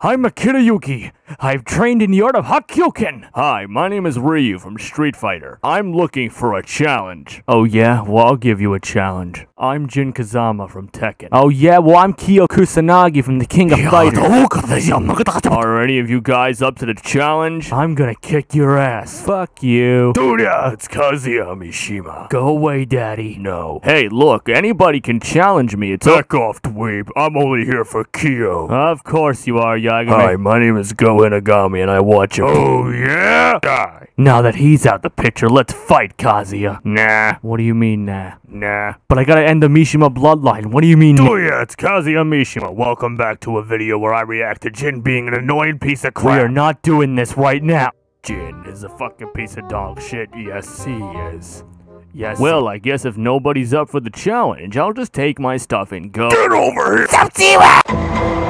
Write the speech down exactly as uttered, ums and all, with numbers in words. I'm Makira Yuki. I've trained in the art of Hakkyoken. Hi, my name is Ryu from Street Fighter. I'm looking for a challenge. Oh yeah? Well, I'll give you a challenge. I'm Jin Kazama from Tekken. Oh yeah? Well, I'm Kyo Kusanagi from the King of y Fighters. Are any of you guys up to the challenge? I'm gonna kick your ass. Fuck you. Dude, yeah, it's Kazuya Mishima. Go away, daddy. No. Hey, look, anybody can challenge me. It's Back off, dweeb. I'm only here for Kyo. Of course you are, Yagami. Hi, my name is Go Inagami, and I watch him. Oh, yeah? Die. Now that he's out the picture, let's fight, Kazuya. Nah. What do you mean, nah? Nah. But I gotta end the Mishima bloodline. What do you mean? Oh, yeah, it's Kazuya Mishima. Welcome back to a video where I react to Jin being an annoying piece of crap. We are not doing this right now. Jin is a fucking piece of dog shit. Yes, he is. Yes. Well, I guess if nobody's up for the challenge, I'll just take my stuff and go. Get over here!